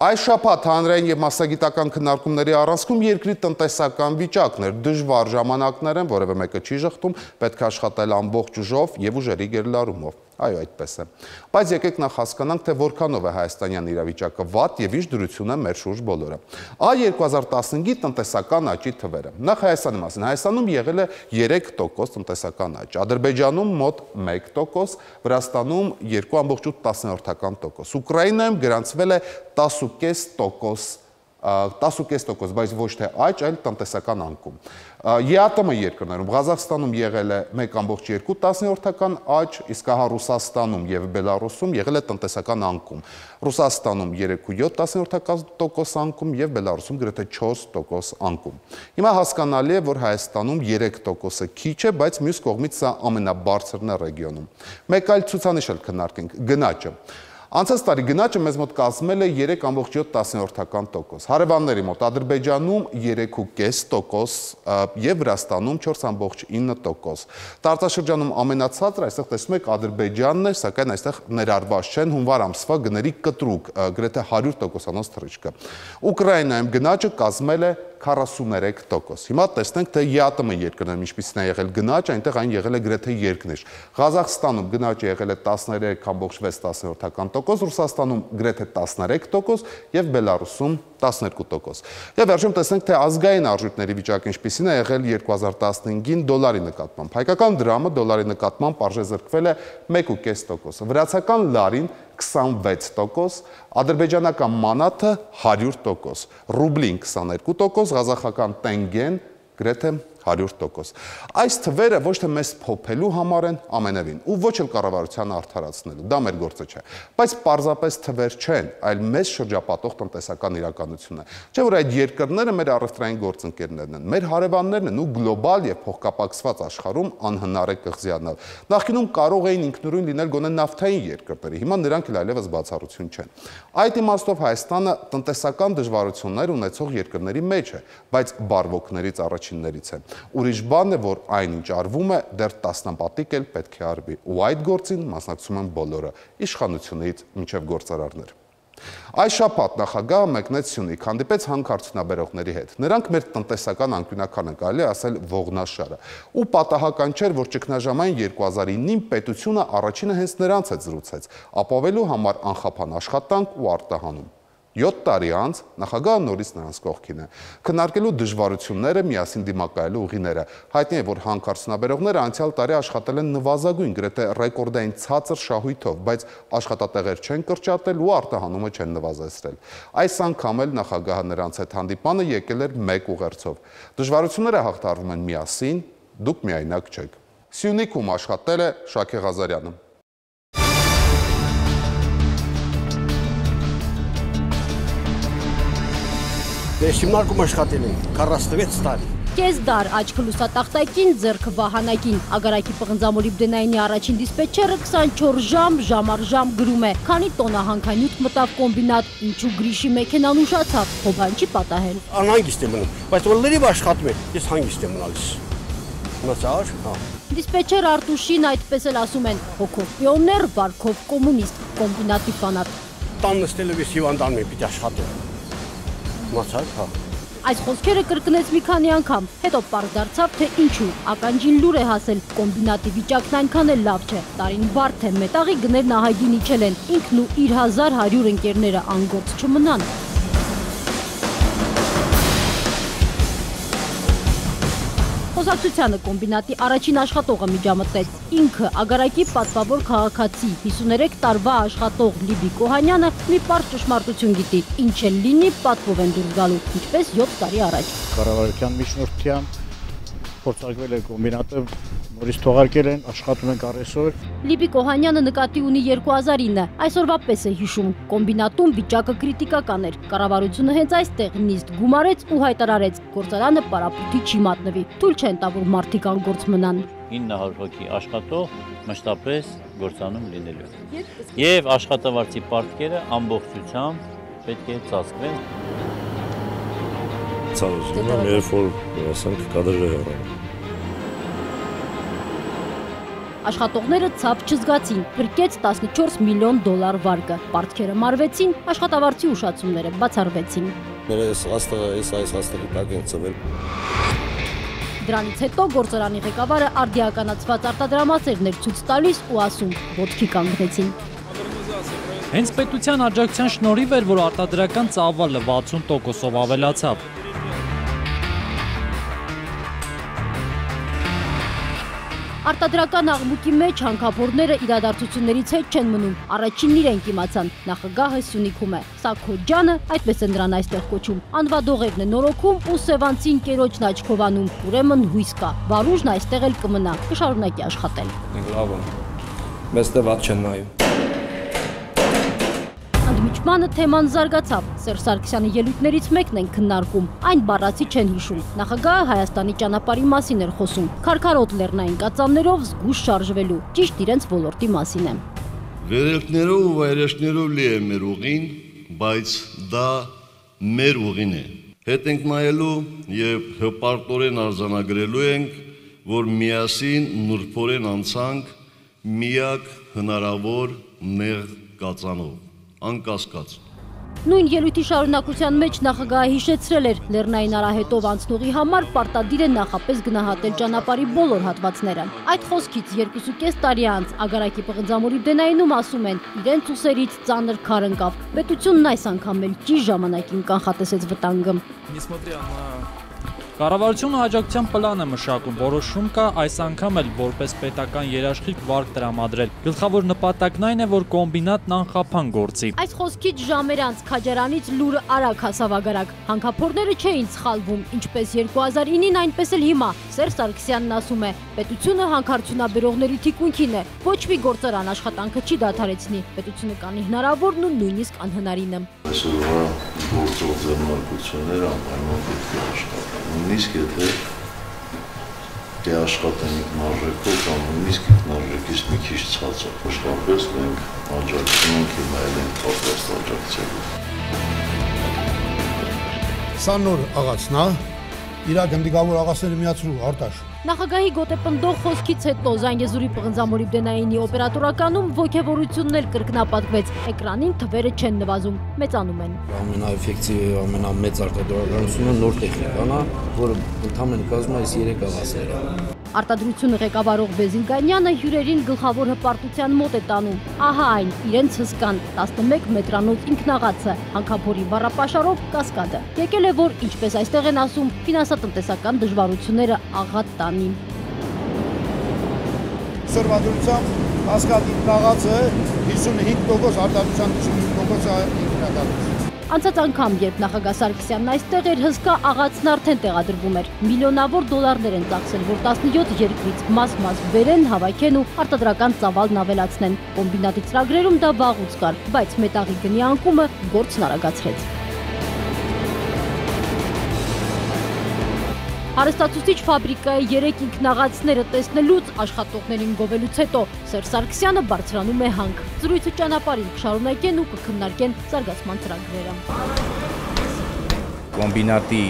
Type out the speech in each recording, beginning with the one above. Այս շաբաթ հանրային և մասնագիտական քննարկումների առանցքում երկրի տնտեսական վիճակն էր, դժվար ժամանակներ են, որևէ մեկը չի ժխտում, պետք է աշխատել ամբողջ ուժով և ուժերի գերլարումով, այո այդպես է։ Բայց եկեք նախ հասկանանք, թե որքանով է հայաստանյան իրավիճակը վատ և ինչ դրություն է մեր շուրջ բոլորը։ Ա 2015-ի տնտեսական աճի թվերը։ Նախ Հայաստանի մասին, Հայաստանում եղել է 3% տնտեսական աճ, Ադրբեջանում մոտ 1%, Վրաստանում 2.8%, Ուկրաինայում գրանցվել է 10.5%, բայց ոչ թե աճ, այլ տնտեսական անկում։ ԵԱՏՄ երկրներում, Ղազախստանում եղել է 1.2% աճ, իսկ ահա Ռուսաստանում և Բելարուսում եղել է տնտեսական անկում։ Ռուսաստանում 3.7% անկում և Բելարուսում գրեթե 4% անկում։ Հիմա հասկանալի է, որ Հայաստանում 3%-ը քիչ է, բայց մյուս կողմից սա ամենաբարձրն է ռեգիոնում։ Մեկ այլ ցուցանիշ էլ քննարկենք՝ գնաճը։ Անցած տարի գնաճը մեզ մոտ կազմել է 3.7%, հարևանների մոտ Ադրբեջանում 3.5% և Վրաստանում 4.9%։ Տարածաշրջանում ամենացածը այստեղ տեսնում եք Ադրբեջանն է, սակայն այստեղ ներառված չեն հունվար ամսվա գների կտրուկ, գրեթե 100%-անոց թռիչքը։ Ուկրաինայում գնաճը կազմել է 43%։ Հիմա տեսնենք, թե ԵԱՏՄ երկրներում ինչպիսին է եղել գնաճը, այնտեղ այն եղել է գրեթե երկնիշ։ Ղազախստանում գնաճը եղել է 13.6%, Ռուսաստանում գրեթե 13% և Բելարուսում 12%։ Եվ վերջում տեսնենք, թե ազգային արժույթների վիճակը ինչպիսին է եղել 2015-ին դոլարի նկատմամբ։ Հայկական դրամը դոլարի նկատմամբ արժե զրկվել է 1.5%, վրացական լարին 26%, ադրբեջանական մանաթը 100%, ռուբլին 22%, ղազախական տենգեն գրեթե 100%։ Այս թվերը ոչ թե մեզ փոփելու համար են ամենևին, ու ոչ էլ կառավարությանը արդարացնելու, դա մեր գործը չէ։ Բայց պարզապես թվեր չեն, այլ մեզ շրջապատող տնտեսական իրականությունը։ Չէ՞ որ այդ երկրները մեր առևտրային գործընկերներն են, մեր հարևաններն են, ու գլոբալ և փոխկապակցված աշխարհում անհնար է կղզիանալ։ Նախկինում կարող էին ինքնուրույն լինել գոնե նավթային երկրները, հիմա նրանք այլևս բացառություն չեն։ Այդ իմաստով Հայաստանը տնտեսական դժվարություններ ունեցող երկրների մեջ է, բայց բարվոքներից առաջիններից է։ Ուրիշ բան է, որ այն ինչ արվում է, դեռ տասնապատիկ էլ պետք է արվի, ու այդ գործին մասնակցում են բոլորը, իշխանությունից մինչև գործարարներ։ Այս շաբաթ նախագահը մեկնեց Սյունիք, հանդիպեց հանքարդյունաբերողների հետ։ Նրանք մեր տնտեսական անկյունաքանը կարելի է ասել ողնաշարը։ Ու պատահական չէր, որ ճգնաժամային 2009-ին պետությունը առաջինը հենց նրանց հետ զրուցեց, ապավելու համար անխափան աշխատանք ու արտահանում։ 7 տարի անց նախագահը նորից նրանց կողքին է, քննարկելու դժվարությունները, միասին դիմակայելու ուղիները։ Հայտնի է, որ հանքարդյունաբերողները անցյալ տարի աշխատել են նվազագույն, գրեթե ռեկորդային ցածր շահույթով, բայց աշխատատեղեր չեն կրճատել ու արտահանումը չեն նվազեցրել։ Այս անգամ էլ նախագահը նրանց հետ հանդիպանը եկել էր մեկ ուղերձով։ Դժվարությունները հաղթարվում են միասին, դուք միայնակ չեք։ Սյունիքում աշխատել է Շաքե Ղազարյանը։ Ես հիմնարկում աշխատել եմ 46 տարի։ Կեսդար աչք լուսատախտակին, ձեռք վահանակին։ Ագարակի պղնձամոլի Բդենայինի առաջին դիսպետչերը 24 ժամ, ժամ առ ժամ գրում է, քանի տոննա հանքանյութ մտավ կոմբինատ, ինչու գրիշի մեքենան ուշացավ, հոբան չի պատահել։ Անհանգիստ եմ մնում, բայց որ լրիվ աշխատում եմ, ես հանգիստ եմ մնալիս։ Մնացար, հա։ Դիսպետչեր Արտուշին այդպես էլ ասում են՝ հոգով պիոներ, վարքով կոմունիստ, կոմբինատի ֆանատ։ Տան նստելով ես հիվանդանում եմ, պիտի աշխատեմ։ Այս խոսքերը կրկնեց մի քանի անգամ, հետո պարզ դարձավ, թե ինչու, ականջին լուր է հասել, կոմբինատի վիճակն այնքան էլ լավ չէ, տարին բարդ է, մետաղի գներն ահագին իջել են, ինքն ու իր 1100 ընկերները անգործ չմնան։ Խոսակցությանը կոմբինատի առաջին աշխատողը միջամտեց, ինքը ագարակի պատվավոր քաղաքացի, 53 տարվա աշխատող Լիբի Կոհանյանը մի պարզ ճշմարտություն գիտի, ինչ էլ լինի պատվով են դուրս գալու, ինչպես 7 տարի առաջ։ Կառավարության միջնորդությամբ փորձարկվել է կոմբինատը, որից թողարկել են, աշխատում ենք առեսօր։ Լիբի Կոհանյանը նկատի ունի 2009-ը, այսօրվա պես է հիշում, կոմբինատում վիճակը կրիտիկական էր, կառավարությունը հենց այստեղ նիստ գումարեց ու հայտարարեց, գործարանը պարապուտի չի մատնվի, թույլ չեն տա, որ մարդիկ անգործ մնան։ 900 հոգի աշխատող մշտապես գործանում լինելու է։ Եվ աշխատավարձի պարտքերը ամբողջությամբ պետք է ծածկվեն։ Ցավոզում եմ, երբ որ ասենք կադրերը հեռանում։ Աշխատողները ցավ չզգացին, գրկեց 14 միլիոն դոլար վարկը, պարտքերը մարվեցին, աշխատավարձի ուշացումները բացառվեցին։ Դրանից հետո գործարանի ղեկավարը արդիականացված արտադրամասերներ ցույց տալիս ու ասում, ոտքի կանգնեցին։ Հենց պետության աջակցության շնորհիվ էր, որ արտադրական ծավալը 60%-ով ավելացավ։ Արտադրական աղմուկի մեջ հանքափորները իրադարձություններից հետ չեն մնում, առաջինն իրենք իմացան, նախագահը Սյունիքում է, Սաքոջյանը, այդպես են նրան այստեղ կոչում, անվադողերն է նորոգում ու Սևանցին կերոջն աչքով անում, ուրեմն հույս կա, վարուժն այստեղ էլ կմնա, կշարունակի աշխատել։ Ընդմիջմանը թեման զարգացավ, Սերժ Սարգսյանի ելույթներից մեկն են քննարկում, այն բառացի չեն հիշում, նախագահը Հայաստանի ճանապարհի մասին էր խոսում, քարքարոտ լեռնային կածաններով զգույշ շարժվելու, ճիշտ իրենց ոլորտի մասին է։ Վերելքներով ու վայրեջքներով լի է մեր ուղին, բայց դա մեր ուղին է։ Հետ ենք նայելու և հպարտորեն արձանագրելու ենք, որ միասին նուրբորեն անցանք միակ հնարավոր նեղ կածանով։ Անկասկած։ Նույն ելույթի շարունակության մեջ նախագահը հիշեցրել էր, լեռնային արահետով անցնողի համար պարտադիր է նախապես գնահատել ճանապարհի բոլոր հատվածները։ Այդ խոսքից 2.5 տարի անց Ագարակի պղնձամորի Դենայինում ասում են, իրենց ուսերից ծանր քար ընկավ, պետությունն այս անգամ էլ ճիշտ ժամանակին կանխատեսեց վտանգը։ Կառավարությունը աջակցության պլան է մշակում, որոշում կա այս անգամ էլ որպես պետական երաշխիք վարկ տրամադրել։ Գլխավոր նպատակն այն է, որ կոմբինատն անխափան գործի։ Այս խոսքից ժամեր անց Քաջարանից լուրը արագ հասավ Ագարակ։ Հանքափորները չէին սխալվում, ինչպես 2009-ին, այնպես էլ հիմա։ Սերժ Սարգսյանն ասում է, պետությունը հանքարդյունաբերողների թիկունքին է, ոչ մի գործարան աշխատանքը չի դադարեցնի, պետությունը կանի հնարավորն ու նույնիսկ անհնարինը։ Այսօրվա գործող ձեռնարկությունները անպայման պետք է աշխատեն։ Նույնիսկ եթե աշխատեն ինքնարժեքով կամ նույնիսկ ինքնարժեքից մի քիչ ցածր, պաշտպանապես մենք աջակցում ենք և այլ ենք պատրաստ աջակցելու։ Սա նոր աղացնա, իրար գնդիկավոր աղացները միացրու արտաշ։ Նախագահի գոտեպնդող խոսքից հետո Զանգեզուրի պղնձամորի Բդենայինի օպերատորականում ոգևորությունն էլ կրկնապատկվեց, էկրանին թվերը չեն նվազում, մեծանում են։ Ամենաեֆեկտիվ, ամենամեծ արտադրականությունը նոր տեխնիկան է, որը ընդամենը կազմում է 3 աղասերը։ Արտադրությունը ղեկավարող Բեզինգանյանը հյուրերին գլխավոր հպարտության մոտ է տանում։ Ահա այն, իրենց հսկան 11 մետրանոց ինքնաղացը, հանքափորի բառապաշարով կասկադը։ Եկել է, որ ինչպես այստեղ են ասում, ֆինանսատնտեսական դժվարությունները աղատ տան։ Սրվադրությամբ ասկատ ինքնաղացը 55% արտադրության 55% ինքնակալություն։ Անցած անգամ, երբ նախագահ Սարգսյանն այստեղ էր, հսկա աղացն արդեն տեղադրվում էր։ Միլիոնավոր դոլարներ են ծախսել, որ 17 երկրից մաս-մաս բերեն, հավաքեն ու արտադրական ծավալն ավելացնեն։ Կոմբինատի ծրագրերում դա վաղուց կար, բայց մետաղի գնի անկումը գործն արագացրեց։ Հարստացուցիչ ֆաբրիկայի 3 ինքնաղացները տեսնելուց աշխատողներին գովելուց հետո Սերժ Սարգսյանը բարձրանում է հանք։ Զրույցը ճանապարհին կշարունակեն ու կքննարկեն զարգացման ծրագրերը։ Կոմբինատի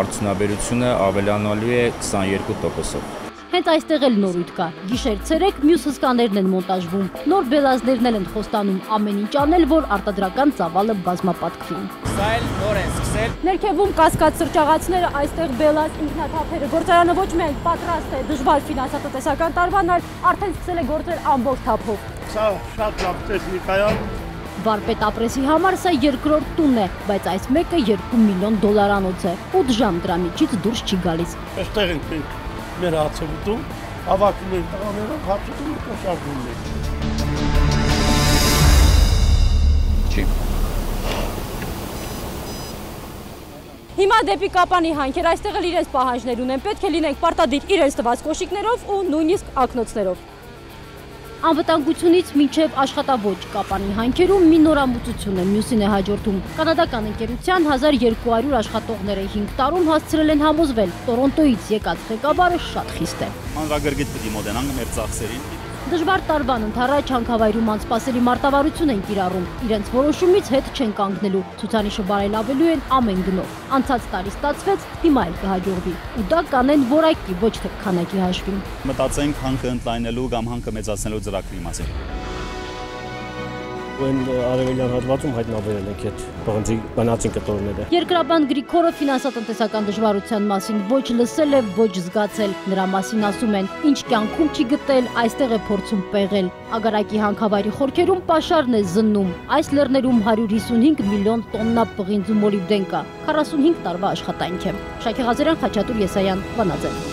արդյունաբերությունը ավելանալու է 22%-ով։ Հենց այստեղ էլ նորույթ կա, գիշեր-ցերեկ մյուս հսկաներն են մոնտաժվում, նոր բելազներն էլ են խոստանում, ամեն ինչ անել, որ արտադրական ծավալը բազմապատկվի։ Սա էլ նոր են սկսել։ Ներքևում կասկած սրճաղացները, այստեղ բելազ ինքնաթափերը, գործարանը ոչ միայն պատրաստ է դժվար ֆինանսատնտեսական տարվան, այլ արդեն սկսել է գործել ամբողջ թափով։ Սա շատ լավ տեխնիկա է։ Վարպետ Ապրեսի համար սա երկրորդ տունն է, բայց այս մեկը 2 միլիոն դոլարանոց է, 8 ժամ դրա միջից դուրս չի գալիս։ Այստեղ ենք մենք մեր հացելուտում, ավակում ենք տղաներով, հացուտում ենք կշարգում ենք։ Չի։ Հիմա դեպի Կապանի հանքեր, այստեղ էլ իրենց պահանջներ ունեն, պետք է լինենք պարտադիր իրենց տված կոշիկներով ու նույնիսկ ակնոցներով։ Անվտանգությունից մինչև աշխատաոճ Կապանի հանքերում մի նորամուծություն է, մյուսին է հաջորդում։ Կանադական ընկերության 1200 աշխատողները 5 տարում հասցրել են համոզվել, Տորոնտոից եկած ղեկավարը շատ խիստ է։ Անվագրգիտ պիտի մոտենանք մեր ծախսերին։ Դժվար տարվան ընթառայ Չանքավայրում անսպասելի մարտավարություն են կիրառում, իրենց որոշումից հետ չեն կանգնելու, ցուցանիշը բարելավելու են ամեն գնով։ Անցած տարի ստացվեց, հիմա էլ կհաջողվի։ Ու դա կանեն որակի, ոչ թե քանակի հաշվին։ Մտածենք հանքը ընդլայնելու կամ հանքը մեծացնելու ծրագրի մասին։ Երկրաբան Գրիգորը ֆինանսատնտեսական դժվարության մասին ոչ լսել է, ոչ զգացել, նրա մասին ասում են, ինչ կյանքում չի գտել, այստեղ է փորձում պեղել։ Ագարակի հանքավայրի խորքերում պաշարն է զննում, այս լեռներում 155 միլիոն տոննա պղինձ ու մոլիբդեն կա, 45 տարվա աշխատանք է։ Շակե Ղազարյան, Խաչատուր Եսայան, Վանաձոր։